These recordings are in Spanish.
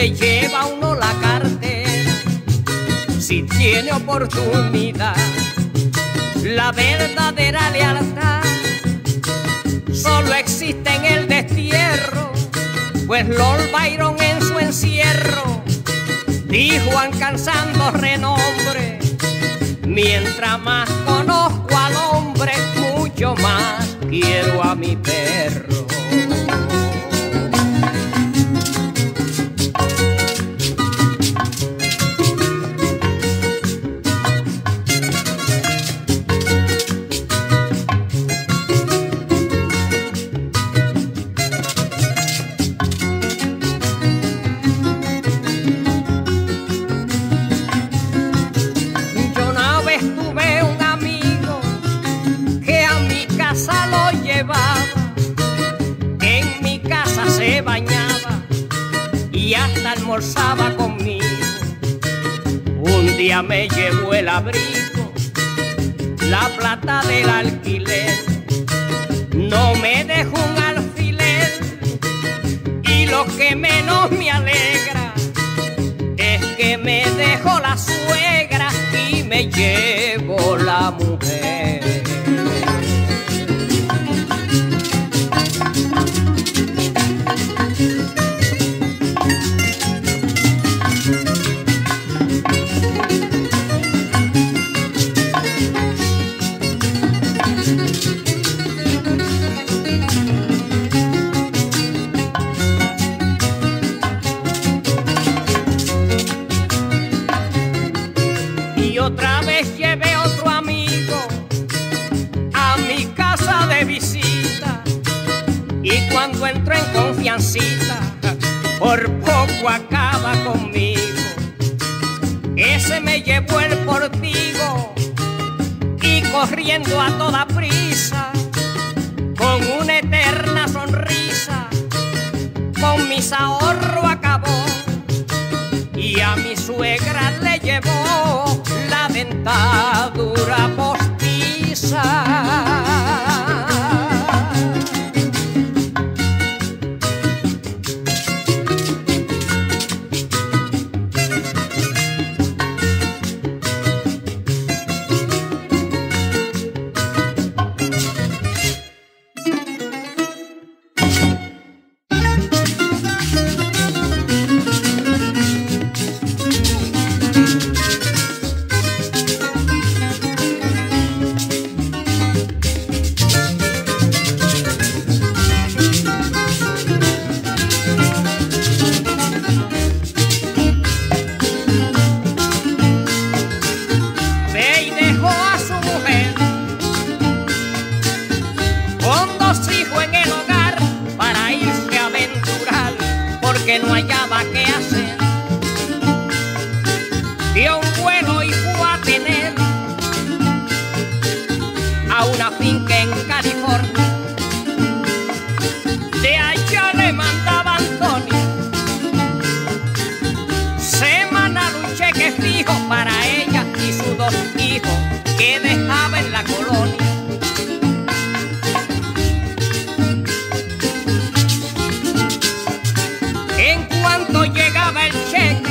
le lleva a uno la cartera, si tiene oportunidad. La verdadera lealtad solo existe en el destierro, pues Lord Byron en su encierro dijo alcanzando renombre: mientras más conozco al hombre, mucho más quiero a mi perro. En mi casa se bañaba y hasta almorzaba conmigo. Un día me llevó el abrigo, la plata del alquiler, no me dejó un alfiler, y lo que menos me alegra es que me dejó la suegra y me llevó la mujer. Otra vez llevé otro amigo a mi casa de visita, y cuando entró en confiancita por poco acaba conmigo. Ese me llevó el portigo y corriendo a toda prisa, con una eterna sonrisa, con mis ahorros acabó, y a mi suegra le llevó la dentadura postiza. Que no hallaba qué hacer, dio un vuelo y fue a tener a una finca en California. De allá le mandaba Antonio semanal un cheque fijo para ella y sus dos hijos que dejaba en la colonia. Cuando llegaba el cheque,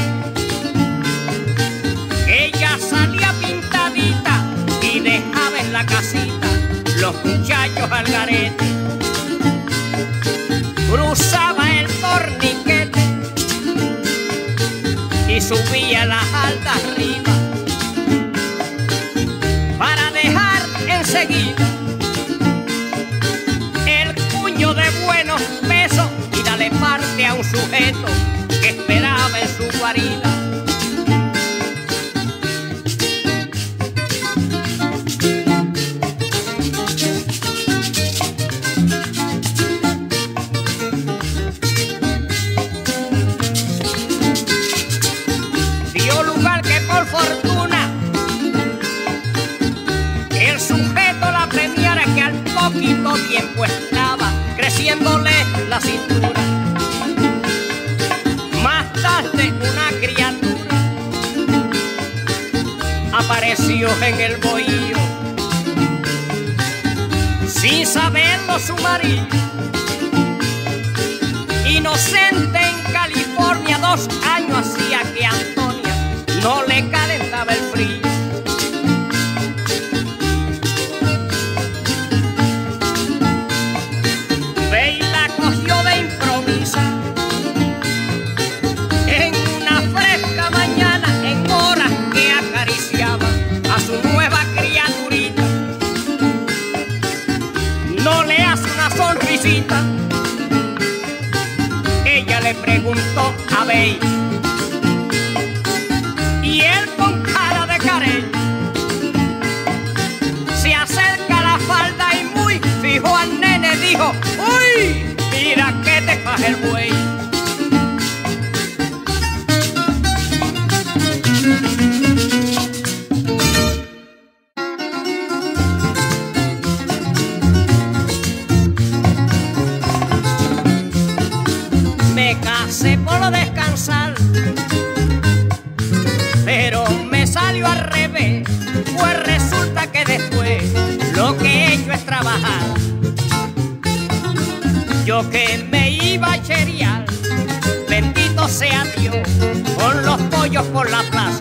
ella salía pintadita y dejaba en la casita los muchachos al garete. Cruzaba el torniquete y subía las altas arriba para dejar enseguida el puño de buenos pesos y darle parte a un sujeto que esperaba en su guarida. Dio lugar que por fortuna el sujeto la premiara, que al poquito tiempo estaba creciéndole la cintura. Una criatura apareció en el bohío, sin saberlo su marido, inocente en California. California 2 años hacía que Antonia no le calentaba el frío. Rey la cogió de improviso en una fresca mañana, en horas que acariciaba a su nueva criaturita. No le hace una sonrisita. Ella le preguntó a Bey y él con cara de carey se acerca a la falda y muy fijo al nene dijo: "¡Uy! Mira que te faja el buey". Pero me salió al revés, pues resulta que después lo que he hecho es trabajar. Yo que me iba a cheriar, bendito sea Dios, con los pollos por la plaza.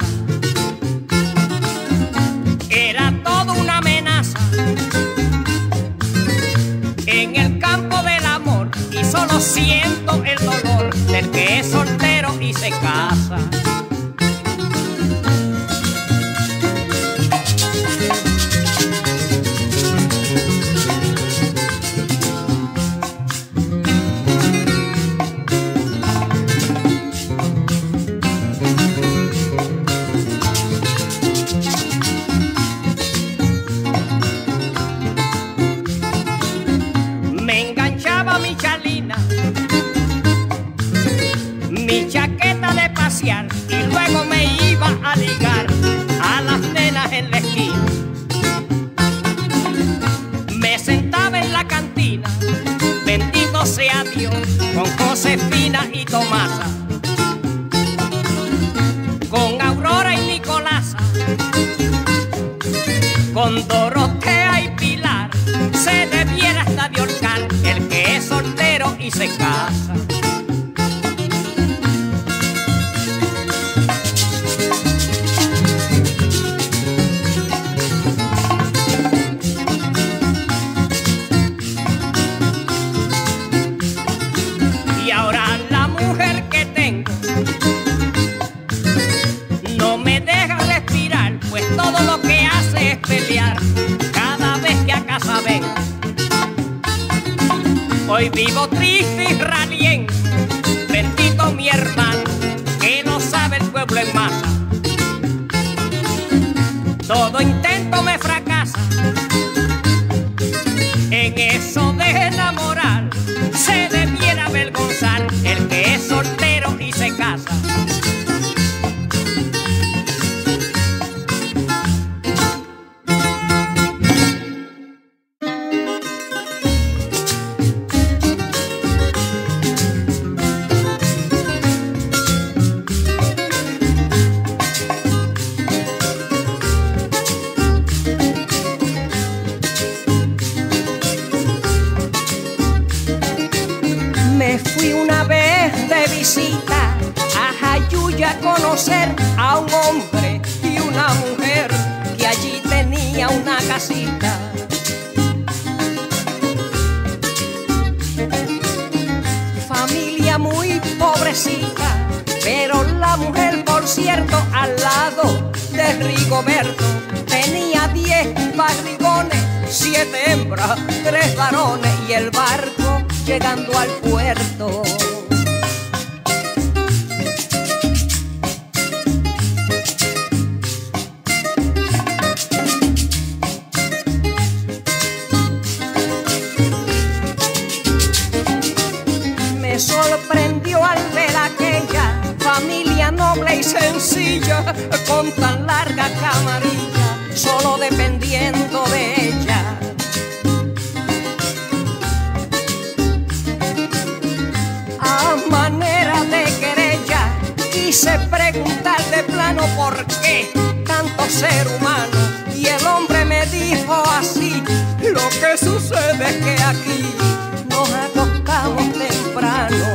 Era toda una amenaza en el campo del amor, y solo siento el dolor del que es soltero y se casa. Mi chaqueta de pasear, y luego me iba a ligar a las nenas en la esquina. Me sentaba en la cantina, bendito sea Dios, con Josefina y Tomasa, con Aurora y Nicolasa, con Dorotea y Pilar. Se debiera hasta de ahorcar el que es soltero y se casa. Hoy vivo triste y raliente, bendito mi hermano, que no sabe el pueblo en masa. Todo intento me fracasa, en eso de enamorar, se debiera avergonzar el que es soltero y se casa. A un hombre y una mujer que allí tenía una casita. Familia muy pobrecita, pero la mujer, por cierto, al lado de Rigoberto, tenía 10 barrigones, 7 hembras, 3 varones, y el barco llegando al puerto. Sorprendió al ver aquella familia noble y sencilla con tan larga camarilla, solo dependiendo de ella. A manera de querella quise preguntar de plano por qué tanto ser humano, y el hombre me dijo así: "Lo que sucede es que aquí nos acostamos temprano".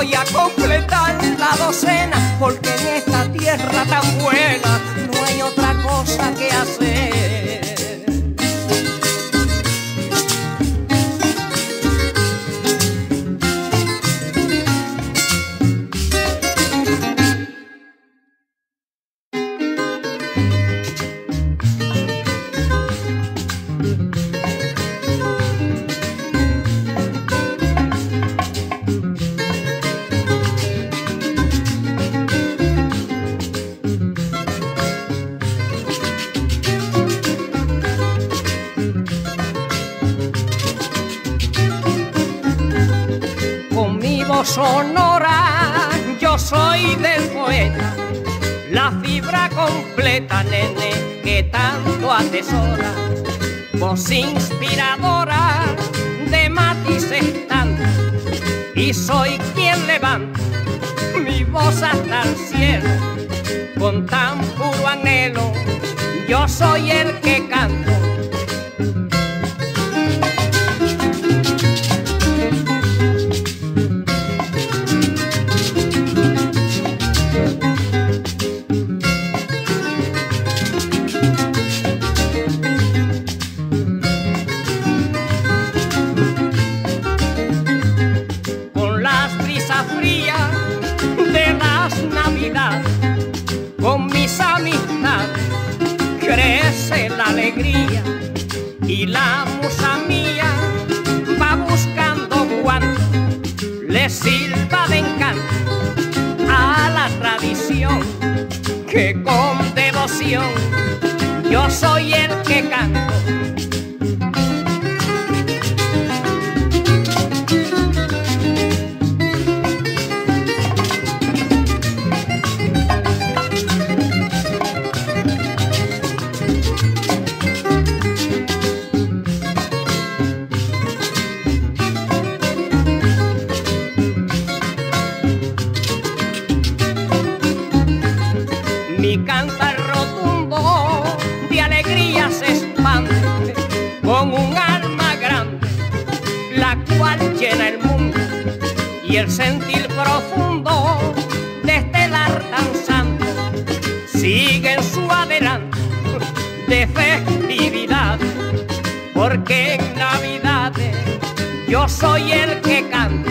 voy a completar la docena, porque en esta tierra tan buena no hay otra cosa que hacer. Sonora, yo soy del poeta, la fibra completa, nene, que tanto atesora. Voz inspiradora de matices tantos, y soy quien levanta mi voz hasta el cielo. Con tan puro anhelo, yo soy el que canto. Y la musa mía va buscando cuanto le silba de encanto a la tradición, que con devoción yo soy el que canto. El sentir profundo de este lar tan santo sigue en su adelanto de festividad, porque en Navidades yo soy el que canto.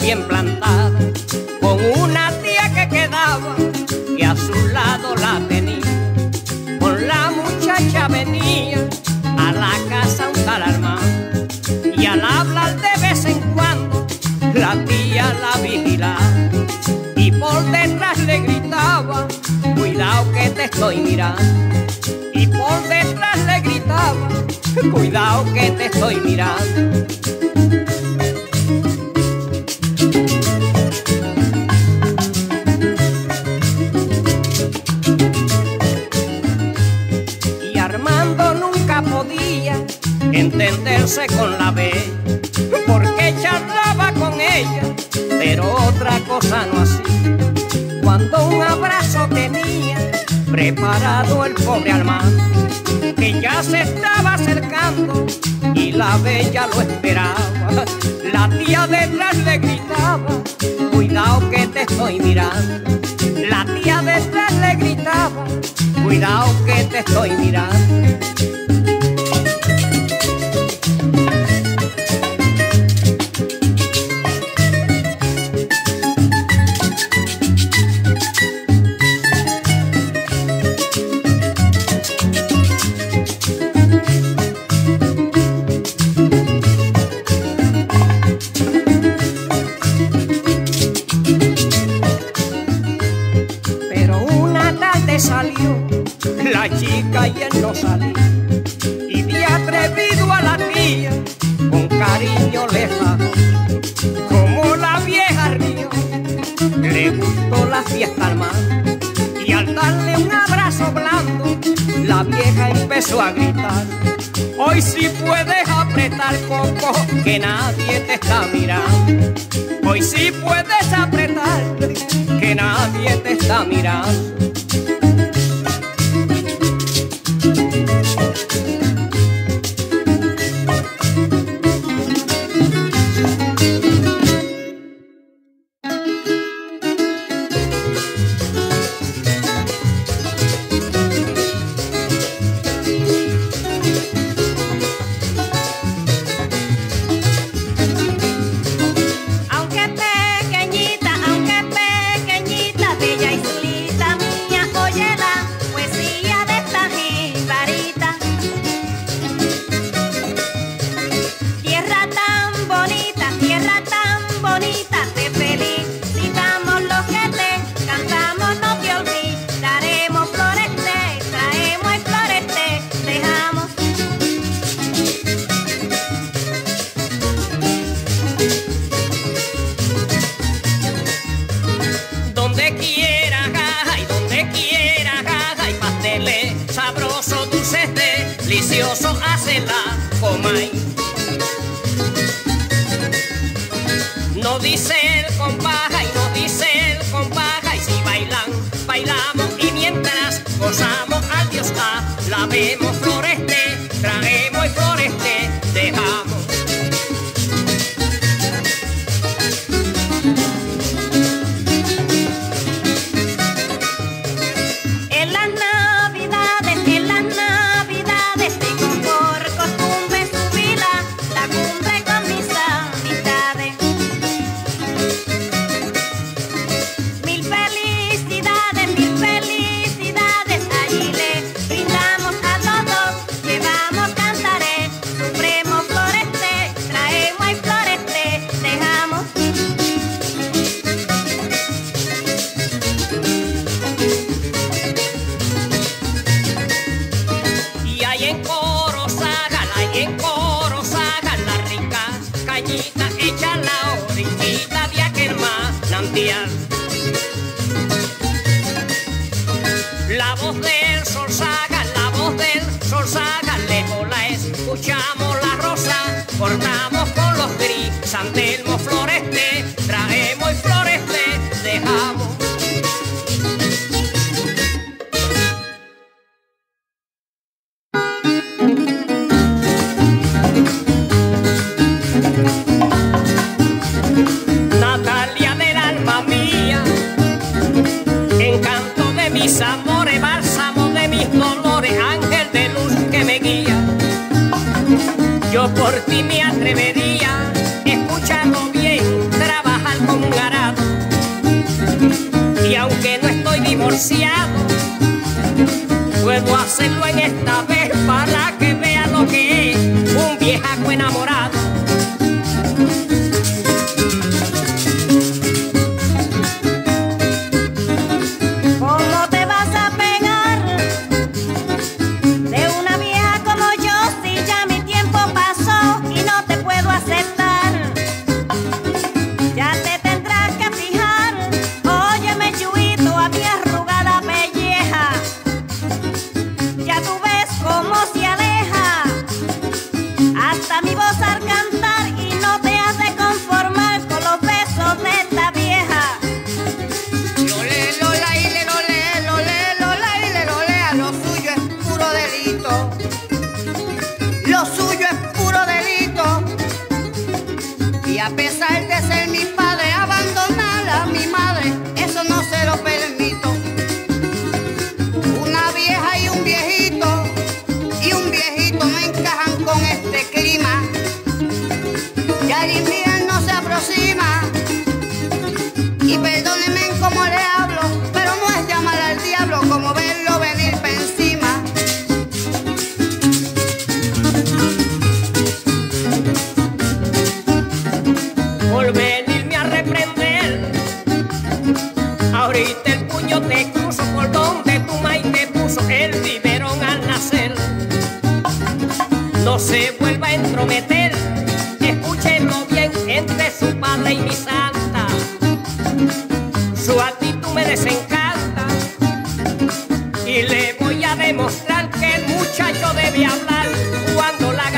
Bien plantada, con una tía que quedaba, que a su lado la tenía. Con la muchacha venía a la casa un tal hermano, y al hablar de vez en cuando la tía la vigilaba, y por detrás le gritaba: cuidado que te estoy mirando. Y por detrás le gritaba: cuidado que te estoy mirando. Entenderse con la bella, porque charlaba con ella, pero otra cosa no hacía. Cuando un abrazo tenía preparado el pobre Armando, que ya se estaba acercando y la bella lo esperaba, la tía detrás le gritaba: cuidado que te estoy mirando. La tía detrás le gritaba: cuidado que te estoy mirando. Salió la chica y él no salió, hoy sí puedes apretar coco, que nadie te está mirando. Hoy sí puedes apretar, que nadie te está mirando. Y le voy a demostrar que el muchacho debe hablar cuando la gana.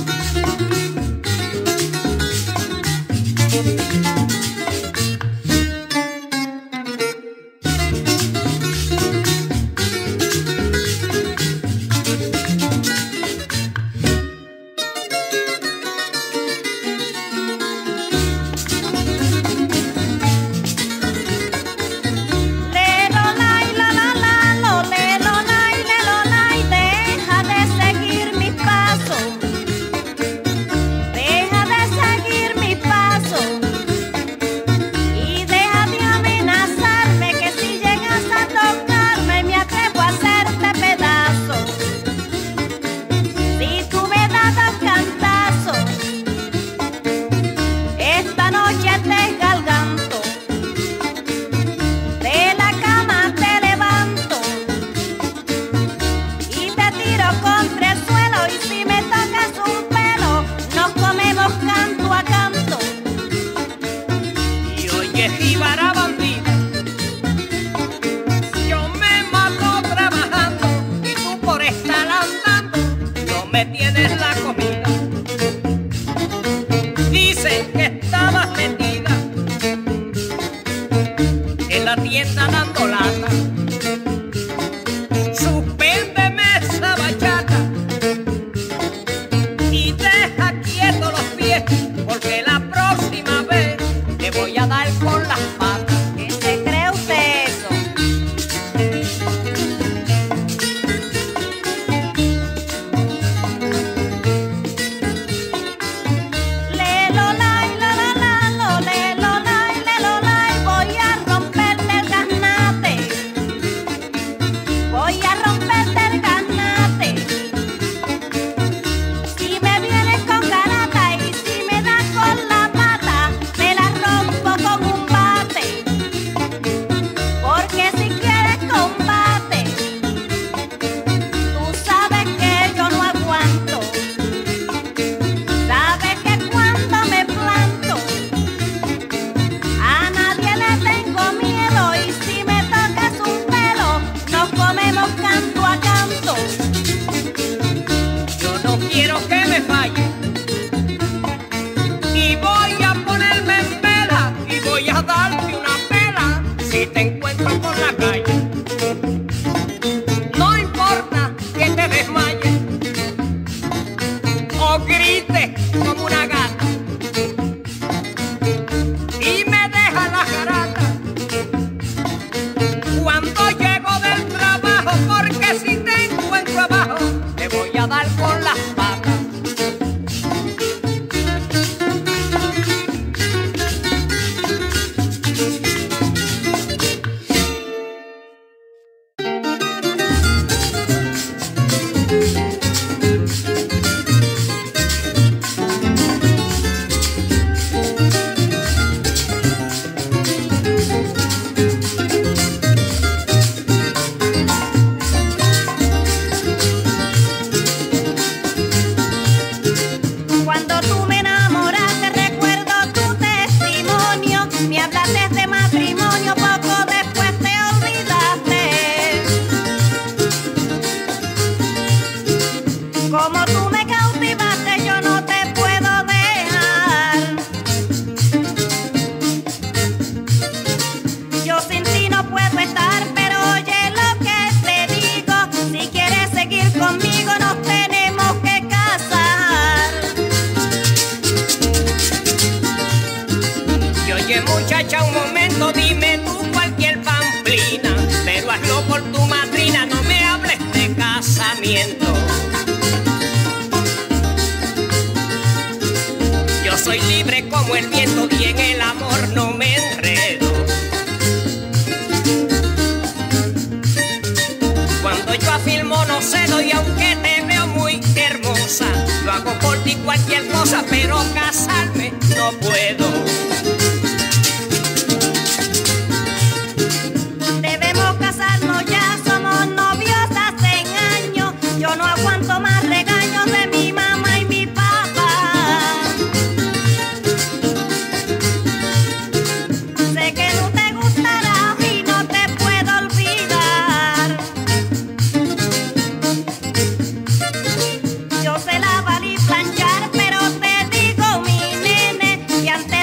Yo sé lavar y planchar, pero te digo, mi nene, que antes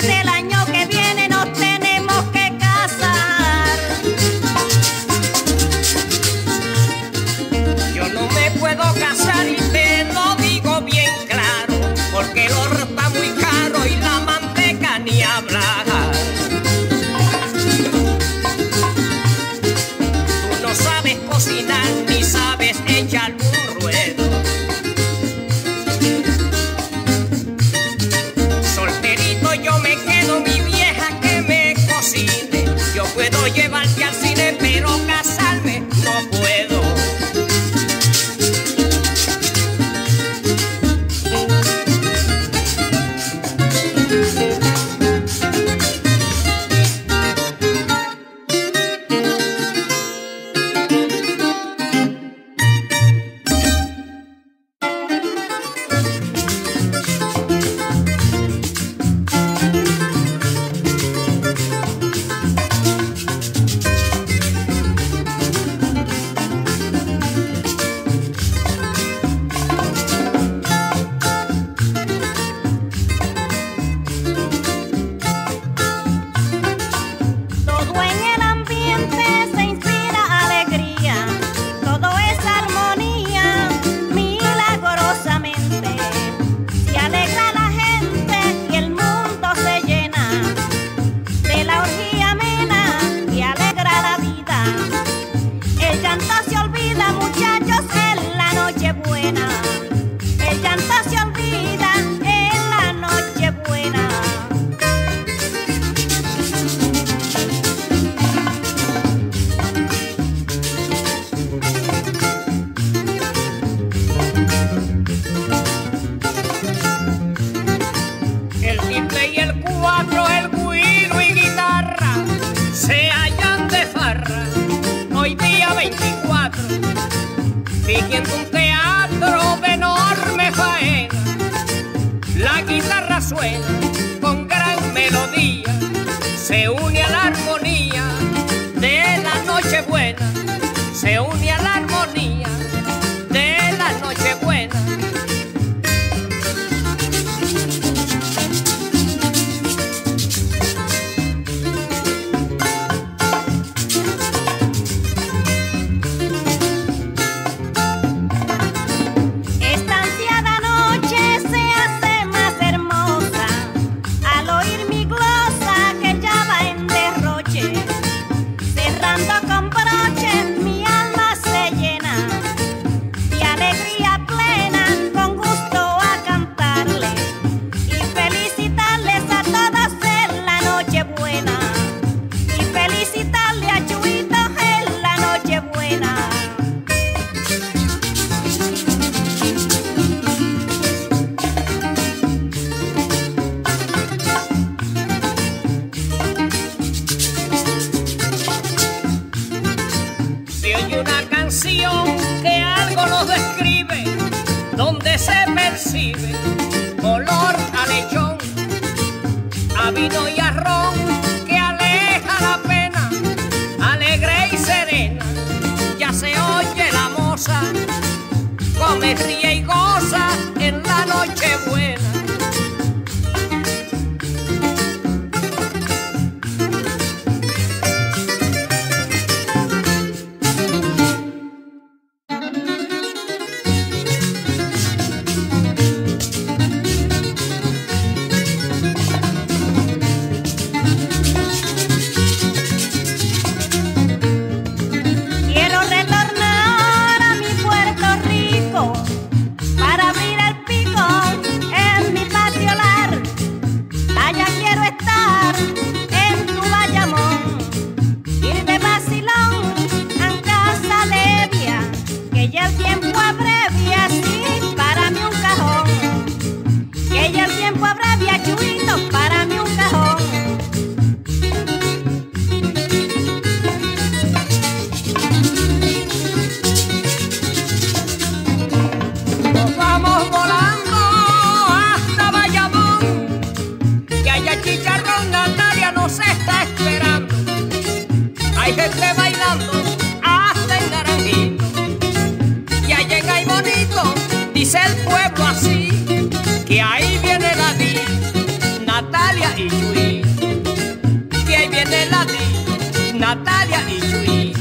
une a la armonía de la Nochebuena. Que algo nos describe, donde se percibe olor a lechón, a vino y a ron, que aleja la pena, alegre y serena. Ya se oye la moza, come, ríe y goza en la noche buena. Dice el pueblo así, que ahí viene la Di, Natalia y Chuy. Que ahí viene la Di, Natalia y Chuy.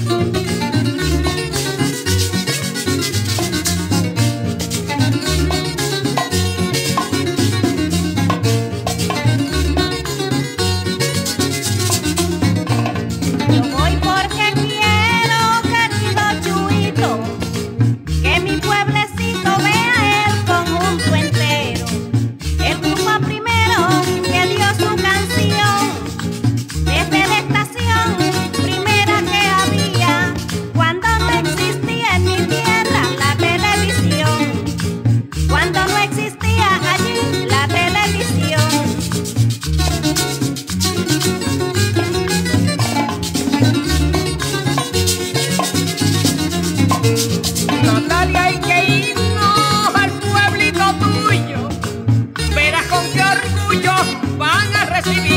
Van a recibir